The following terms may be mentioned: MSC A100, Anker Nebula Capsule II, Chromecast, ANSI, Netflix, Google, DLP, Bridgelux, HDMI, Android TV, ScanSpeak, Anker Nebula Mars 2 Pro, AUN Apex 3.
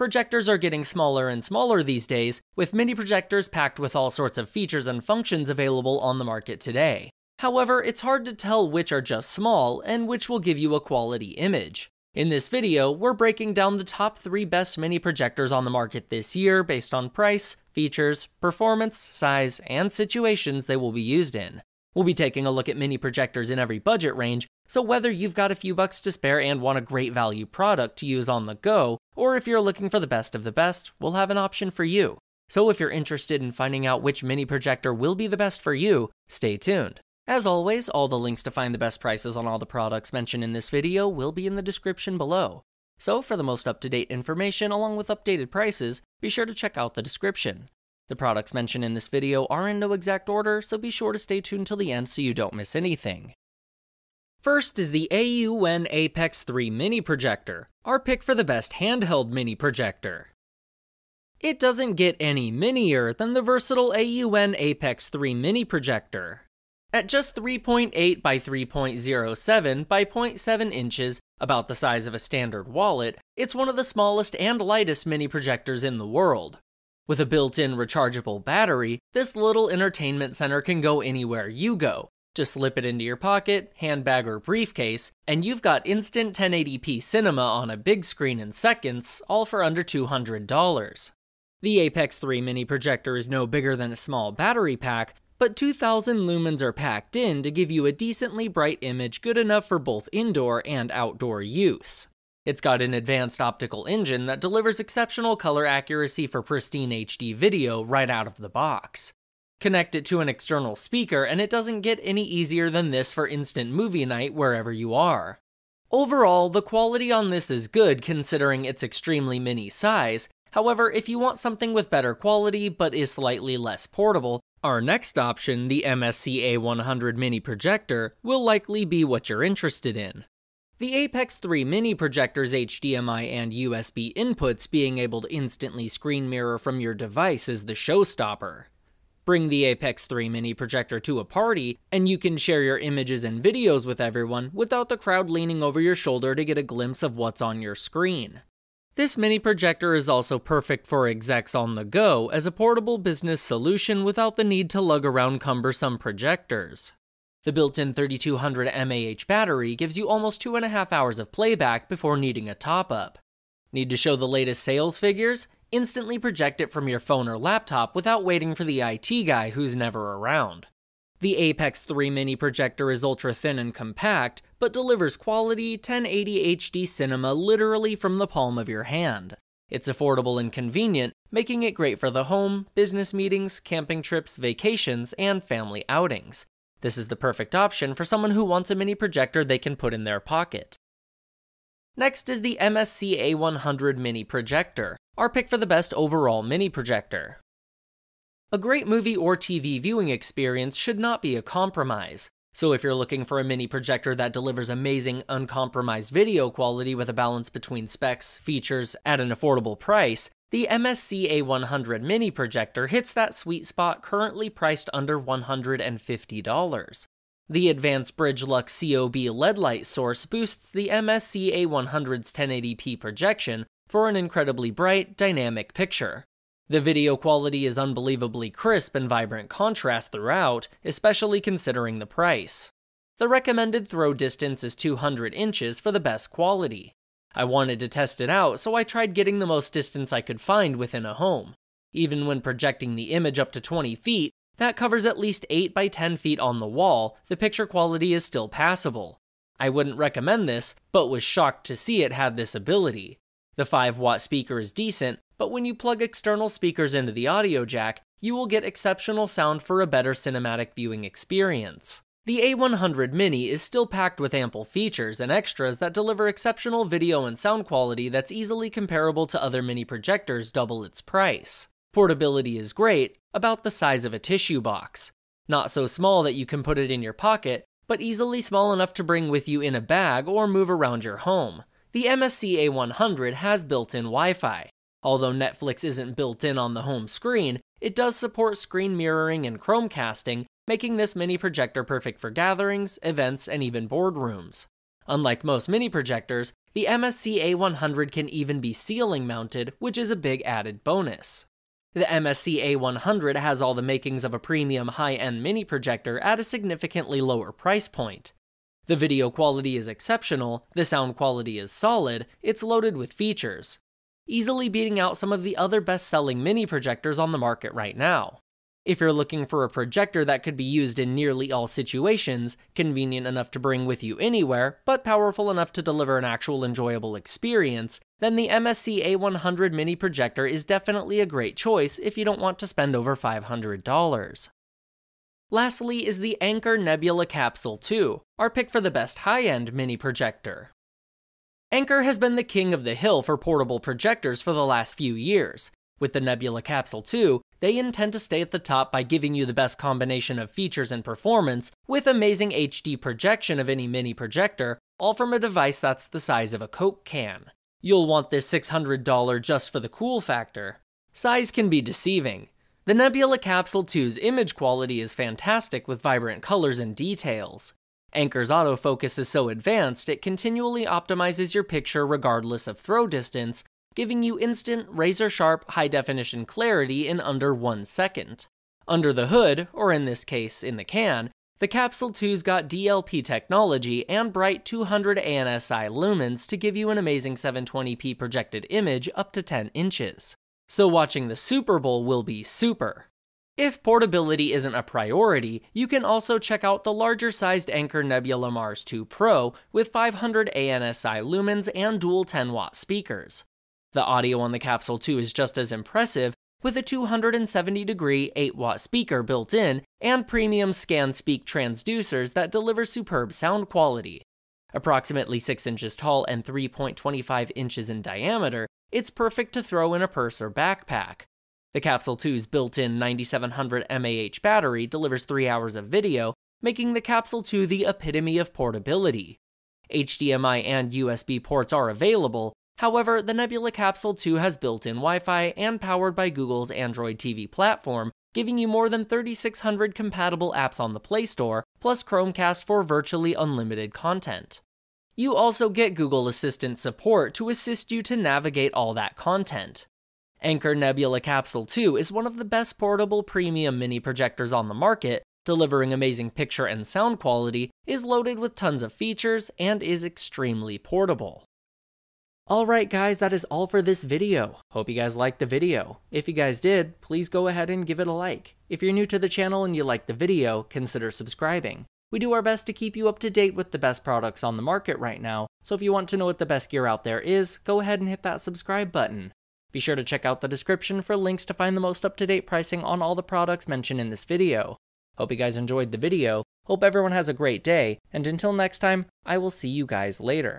Projectors are getting smaller and smaller these days, with mini projectors packed with all sorts of features and functions available on the market today. However, it's hard to tell which are just small and which will give you a quality image. In this video, we're breaking down the top 3 best mini projectors on the market this year based on price, features, performance, size, and situations they will be used in. We'll be taking a look at mini projectors in every budget range, so whether you've got a few bucks to spare and want a great value product to use on the go, or if you're looking for the best of the best, we'll have an option for you. So if you're interested in finding out which mini projector will be the best for you, stay tuned. As always, all the links to find the best prices on all the products mentioned in this video will be in the description below. So for the most up-to-date information along with updated prices, be sure to check out the description. The products mentioned in this video are in no exact order, so be sure to stay tuned till the end so you don't miss anything. First is the AUN Apex 3 mini projector, our pick for the best handheld mini projector. It doesn't get any minier than the versatile AUN Apex 3 mini projector. At just 3.8 by 3.07 by 0.7 inches, about the size of a standard wallet, it's one of the smallest and lightest mini projectors in the world. With a built-in rechargeable battery, this little entertainment center can go anywhere you go. Just slip it into your pocket, handbag, or briefcase, and you've got instant 1080p cinema on a big screen in seconds, all for under $200. The Apex 3 mini projector is no bigger than a small battery pack, but 2,000 lumens are packed in to give you a decently bright image good enough for both indoor and outdoor use. It's got an advanced optical engine that delivers exceptional color accuracy for pristine HD video right out of the box. Connect it to an external speaker and it doesn't get any easier than this for instant movie night wherever you are. Overall, the quality on this is good considering its extremely mini size. However, if you want something with better quality but is slightly less portable, our next option, the MSC A100 mini projector, will likely be what you're interested in. The Apex 3 mini projector's HDMI and USB inputs being able to instantly screen mirror from your device is the showstopper. Bring the Apex 3 mini projector to a party, and you can share your images and videos with everyone without the crowd leaning over your shoulder to get a glimpse of what's on your screen. This mini projector is also perfect for execs on the go as a portable business solution without the need to lug around cumbersome projectors. The built-in 3200 mAh battery gives you almost 2.5 hours of playback before needing a top-up. Need to show the latest sales figures? Instantly project it from your phone or laptop without waiting for the IT guy who's never around. The Apex 3 mini projector is ultra-thin and compact, but delivers quality 1080 HD cinema literally from the palm of your hand. It's affordable and convenient, making it great for the home, business meetings, camping trips, vacations, and family outings. This is the perfect option for someone who wants a mini projector they can put in their pocket. Next is the MSC A100 mini projector, our pick for the best overall mini projector. A great movie or TV viewing experience should not be a compromise. So if you're looking for a mini projector that delivers amazing, uncompromised video quality with a balance between specs, features, at an affordable price, the MSC A100 mini projector hits that sweet spot, currently priced under $150. The advanced Bridgelux COB LED light source boosts the MSC A100's 1080p projection for an incredibly bright, dynamic picture. The video quality is unbelievably crisp and vibrant contrast throughout, especially considering the price. The recommended throw distance is 200 inches for the best quality. I wanted to test it out, so I tried getting the most distance I could find within a home. Even when projecting the image up to 20 feet, that covers at least 8 by 10 feet on the wall, the picture quality is still passable. I wouldn't recommend this, but was shocked to see it had this ability. The 5-watt speaker is decent, but when you plug external speakers into the audio jack, you will get exceptional sound for a better cinematic viewing experience. The A100 Mini is still packed with ample features and extras that deliver exceptional video and sound quality that's easily comparable to other mini projectors double its price. Portability is great, about the size of a tissue box. Not so small that you can put it in your pocket, but easily small enough to bring with you in a bag or move around your home. The MSC A100 has built-in Wi-Fi. Although Netflix isn't built in on the home screen, it does support screen mirroring and Chromecasting, making this mini projector perfect for gatherings, events, and even boardrooms. Unlike most mini projectors, The MSC A100 can even be ceiling mounted, which is a big added bonus. The MSC A100 has all the makings of a premium high-end mini projector at a significantly lower price point. The video quality is exceptional, the sound quality is solid, it's loaded with features, easily beating out some of the other best-selling mini projectors on the market right now. If you're looking for a projector that could be used in nearly all situations, convenient enough to bring with you anywhere, but powerful enough to deliver an actual enjoyable experience, then the MSC A100 mini projector is definitely a great choice if you don't want to spend over $500. Lastly is the Anker Nebula Capsule II, our pick for the best high-end mini projector. Anker has been the king of the hill for portable projectors for the last few years. With the Nebula Capsule II, they intend to stay at the top by giving you the best combination of features and performance with amazing HD projection of any mini projector, all from a device that's the size of a Coke can. You'll want this $600 just for the cool factor. Size can be deceiving. The Nebula Capsule II's image quality is fantastic with vibrant colors and details. Anker's autofocus is so advanced it continually optimizes your picture regardless of throw distance, giving you instant, razor-sharp, high-definition clarity in under 1 second. Under the hood, or in this case, in the can, the Capsule II's got DLP technology and bright 200 ANSI lumens to give you an amazing 720p projected image up to 10 inches. So watching the Super Bowl will be super. If portability isn't a priority, you can also check out the larger-sized Anker Nebula Mars 2 Pro with 500 ANSI lumens and dual 10-watt speakers. The audio on the Capsule II is just as impressive, with a 270-degree 8-watt speaker built in and premium ScanSpeak transducers that deliver superb sound quality. Approximately 6 inches tall and 3.25 inches in diameter, it's perfect to throw in a purse or backpack. The Capsule II's built-in 9700 mAh battery delivers 3 hours of video, making the Capsule II the epitome of portability. HDMI and USB ports are available. However, the Nebula Capsule II has built-in Wi-Fi and powered by Google's Android TV platform, giving you more than 3,600 compatible apps on the Play Store, plus Chromecast for virtually unlimited content. You also get Google Assistant support to assist you to navigate all that content. Anker Nebula Capsule II is one of the best portable premium mini projectors on the market, delivering amazing picture and sound quality, is loaded with tons of features, and is extremely portable. Alright guys, that is all for this video. Hope you guys liked the video. If you guys did, please go ahead and give it a like. If you're new to the channel and you liked the video, consider subscribing. We do our best to keep you up to date with the best products on the market right now, so if you want to know what the best gear out there is, go ahead and hit that subscribe button. Be sure to check out the description for links to find the most up-to-date pricing on all the products mentioned in this video. Hope you guys enjoyed the video, hope everyone has a great day, and until next time, I will see you guys later.